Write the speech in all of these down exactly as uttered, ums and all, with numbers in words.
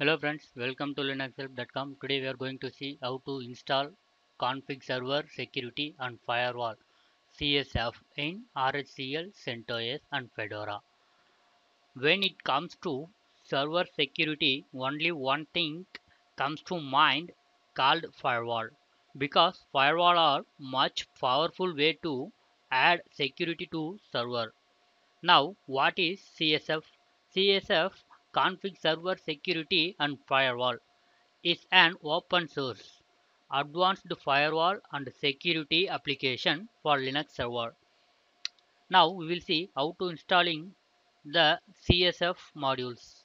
Hello friends, welcome to linux help dot com. Today we are going to see how to install config server security and firewall C S F in R H E L, CentOS and Fedora. When it comes to server security, only one thing comes to mind called firewall, because firewall are much powerful way to add security to server. Now what is C S F? C S F, Config Server Security and Firewall, is an open source advanced firewall and security application for Linux server. Now we will see how to installing the C S F modules.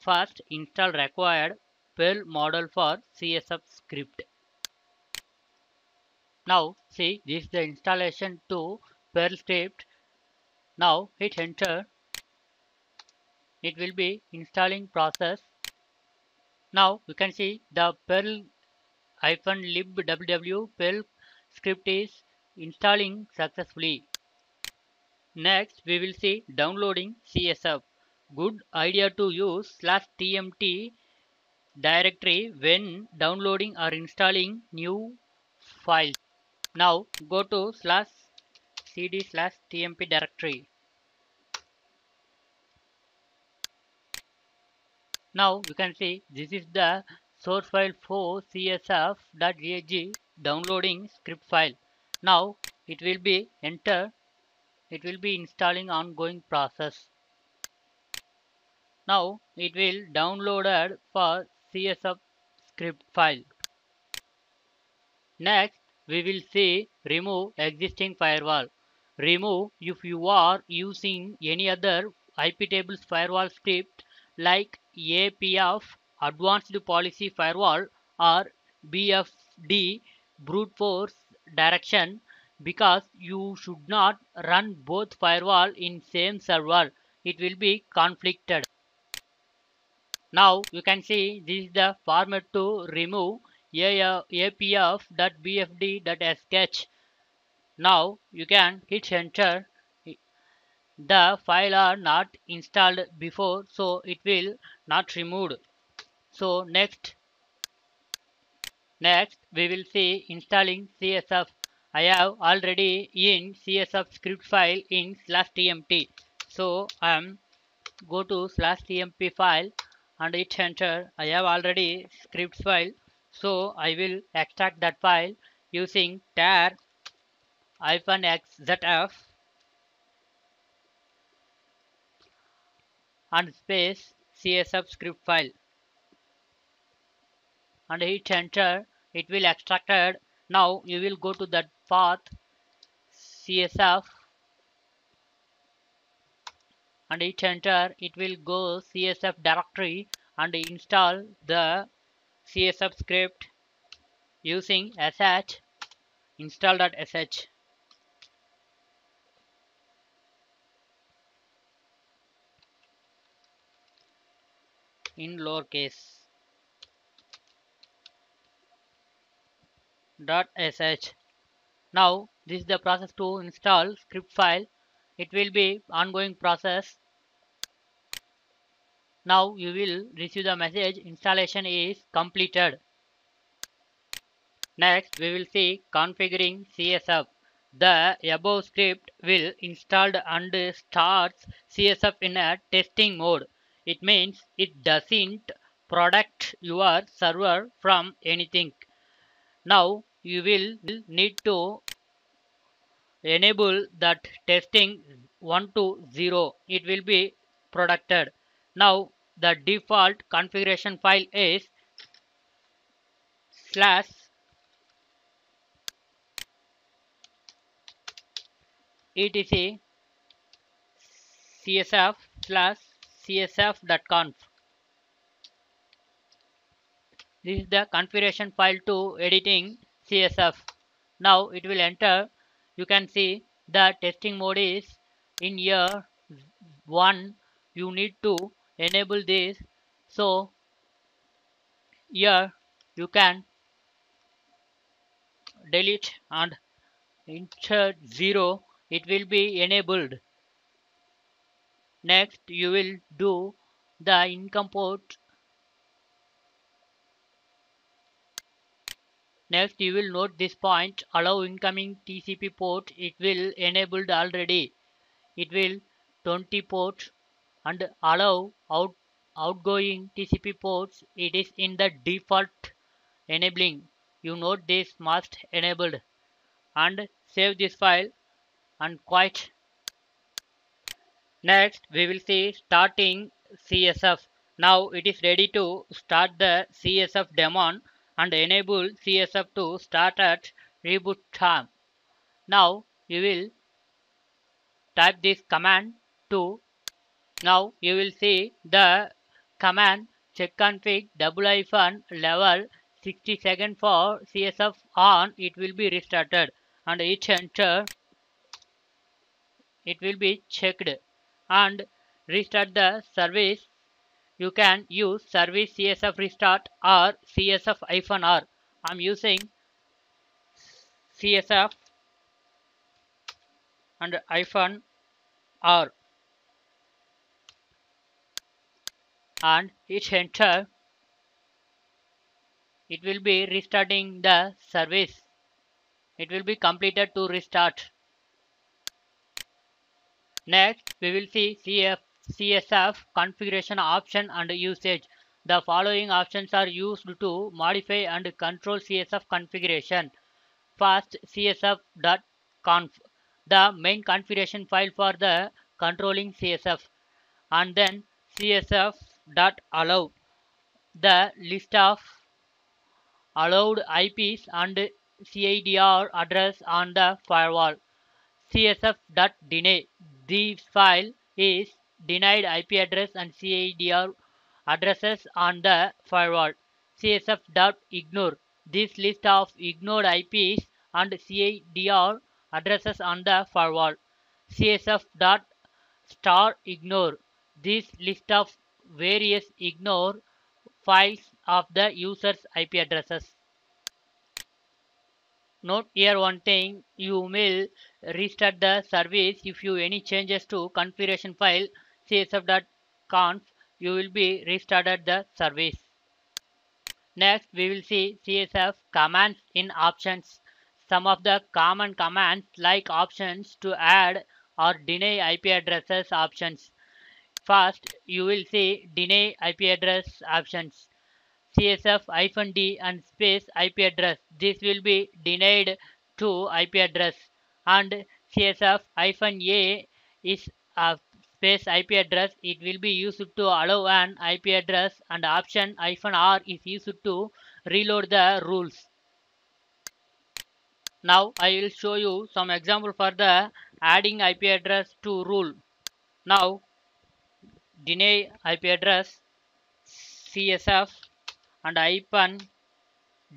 First, install required P E L model for C S F script. Now see, this is the installation to P E L script. Now hit enter. It will be installing process. Now you can see the P E L lib www P E L script is installing successfully. Next we will see downloading C S F. Good idea to use slash tmt directory when downloading or installing new files. Now go to slash cd slash tmp directory. Now you can see this is the source file for C S F dot G G downloading script file. Now it will be enter. It will be installing ongoing process. Now it will downloaded for C S F script file. Next we will see remove existing firewall. Remove if you are using any other I P tables firewall script like A P F, Advanced Policy Firewall, or B F D, Brute Force Direction, because you should not run both firewall in same server. It will be conflicted. Now you can see this is the format to remove A P F dot B F D dot S H. Now you can hit enter. The file are not installed before, so it will not removed. So next next we will see installing C S F. I have already in C S F script file in slash tmt, so I am um, go to slash tmp file and hit enter. I have already scripts file, so I will extract that file using tar -xzf and space C S F script file and hit enter. It will extracted. Now you will go to that path C S F and hit enter. It will go C S F directory and install the C S F script using sh install dot S H. In lowercase dot S H. Now this is the process to install script file. It will be ongoing process. Now you will receive the message installation is completed. Next we will see configuring C S F. The above script will installed and starts C S F in a testing mode. It means it doesn't protect your server from anything. Now you will need to enable that testing one to zero. It will be protected. Now the default configuration file is slash etc csf slash C S F dot conf. This is the configuration file to editing C S F. Now it will enter. You can see the testing mode is in year one. You need to enable this. So here you can delete and insert zero. It will be enabled. Next you will do the incomport Next, you will note this point, allow incoming T C P port, it will enabled already. It will twenty ports, and allow out, outgoing T C P ports, it is in the default enabling. You note this must enabled, and save this file and quit. Next, we will see starting C S F. Now it is ready to start the C S F daemon and enable C S F to start at reboot time. Now you will type this command to. Now you will see the command check config double hyphen level sixty seconds for C S F on. It will be restarted and each enter it will be checked and restart the service. You can use service C S F restart or C S F hyphen R. I'm using C S F and hyphen R and each enter it will be restarting the service. It will be completed to restart. Next we will see C F C S F configuration option and usage. The following options are used to modify and control C S F configuration. First, C S F dot conf, the main configuration file for the controlling C S F, and then C S F dot allow, the list of allowed I Ps and C I D R address on the firewall. C S F dot deny, this file is denied I P address and C I D R addresses on the firewall. C S F dot ignore, this list of ignored I Ps and C I D R addresses on the firewall. C S F dot star ignore, this list of various ignore files of the user's I P addresses. Note here one thing, you will restart the service if you any changes to configuration file. C S F dot conf, you will be restarted the service. Next we will see C S F commands in options. Some of the common commands like options to add or deny I P addresses options. First you will see deny I P address options. C S F hyphen D and space I P address, this will be denied to I P address, and C S F hyphen A is a space I P address, it will be used to allow an I P address, and option hyphen R is used to reload the rules. Now I will show you some example for the adding I P address to rule. Now deny I P address, C S F and hyphen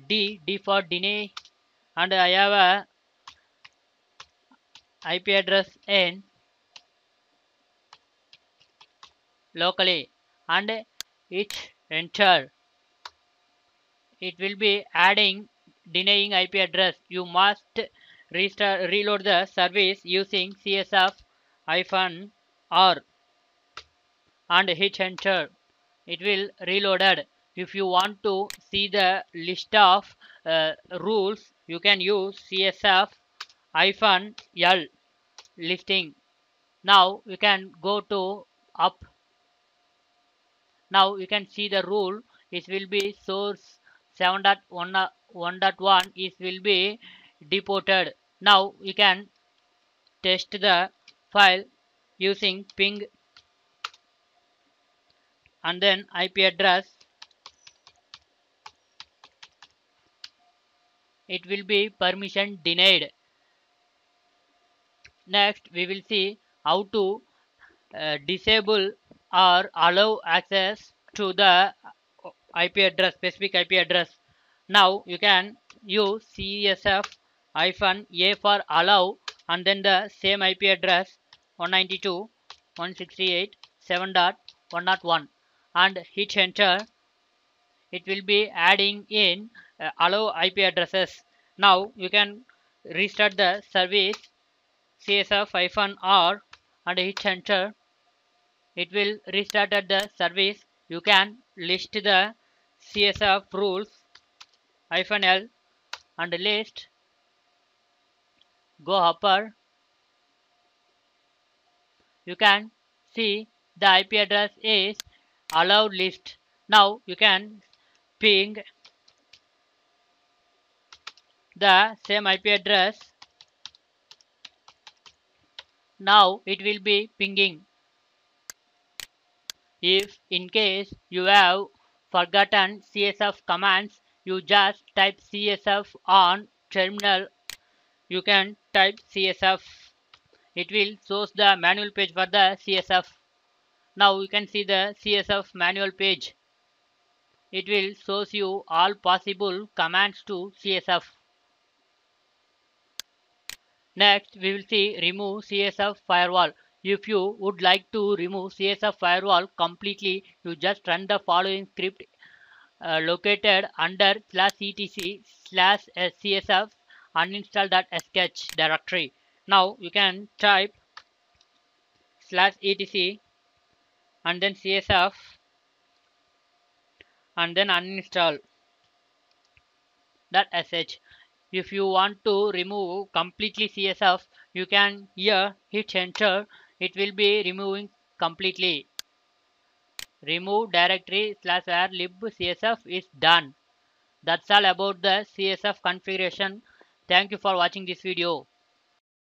D, D for deny, and I have a I P address N locally and it enter. It will be adding denying I P address. You must restart reload the service using C S F hyphen R and hit enter. It will reloaded. If you want to see the list of uh, rules, you can use C S F hyphen L listing. Now you can go to up. Now you can see the rule. It will be source seven dot one dot one. It will be deported. Now you can test the file using ping and then I P address. It will be permission denied. Next we will see how to uh, disable or allow access to the I P address, specific I P address. Now you can use C S F hyphen A for allow and then the same I P address one ninety-two dot one sixty-eight dot seven dot one dot one and hit enter. It will be adding in uh, allow I P addresses. Now you can restart the service C S F hyphen R and hit enter. It will restart at the service. You can list the C S F rules hyphen L and list go hopper, you can see the I P address is allowed list. Now you can ping the same I P address. Now it will be pinging. If in case you have forgotten C S F commands, you just type C S F on terminal. You can type C S F. It will shows the manual page for the C S F. Now you can see the C S F manual page. It will shows you all possible commands to C S F. Next, we will see remove C S F firewall. If you would like to remove C S F firewall completely, you just run the following script uh, located under slash etc slash csf uninstall.sh directory. Now you can type slash etc and then csf and then uninstall.sh. If you want to remove completely C S F, you can here hit enter. It will be removing completely. Remove directory slash var lib C S F is done. That's all about the C S F configuration. Thank you for watching this video.